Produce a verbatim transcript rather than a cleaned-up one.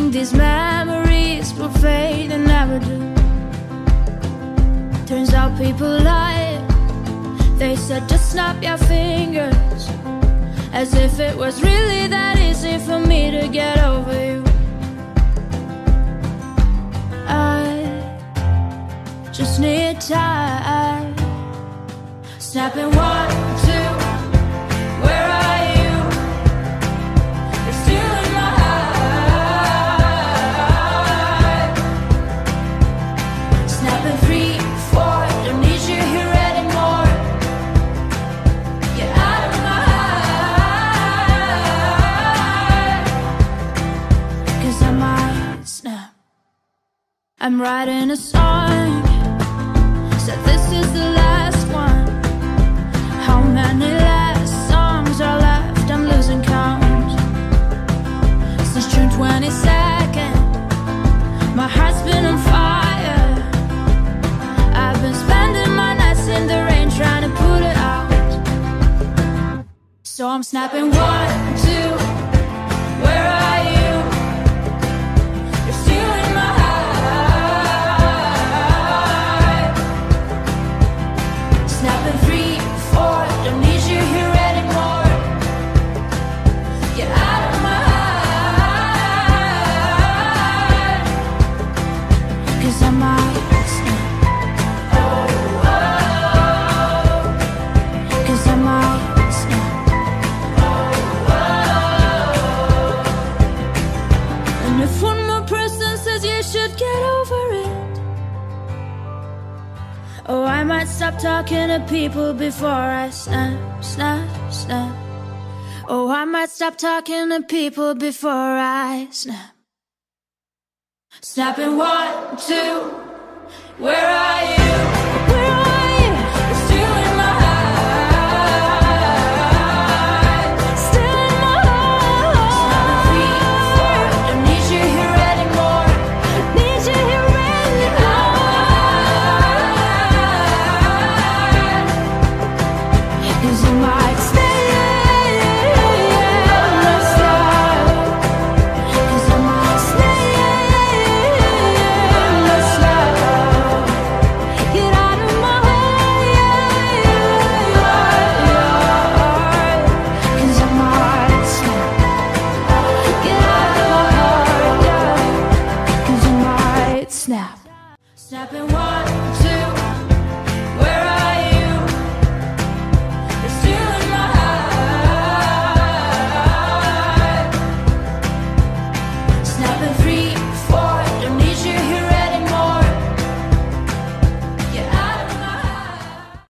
think these memories will fade and never do. Turns out people lie. They said just snap your fingers, as if it was really that easy for me to get over you. I just need time. Snapping one, two, where are you? You're still in my heart. Snapping three, four, don't need you here anymore. Get out of my heart, 'cause I might snap. I'm writing a song, so this is the last one. How many last songs are left? I'm losing count. Since June twenty-second, my heart's been on fire. I've been spending my nights in the rain trying to put it out. So I'm snapping one, two, where are you? You're still in my heart. Snapping three, four, don't need you here anymore. Get out of my heart, 'cause I might snap. Oh, oh, oh. 'Cause I might snap. Oh, oh, oh. And if one more person says you should get over it, oh, I might stop talking to people before I snap, snap, snap. Oh, I might stop talking to people before I snap. Snapping one, two, where are you? Where are you? You're still in my heart. Still in my heart. Snapping three, four, don't need you here anymore. Need you here anymore. 'Cause I might snap. 'Cause I might snap. Get out of my heart. 'Cause I might snap. Get out of my heart. 'Cause I might snap. Snapping one, two.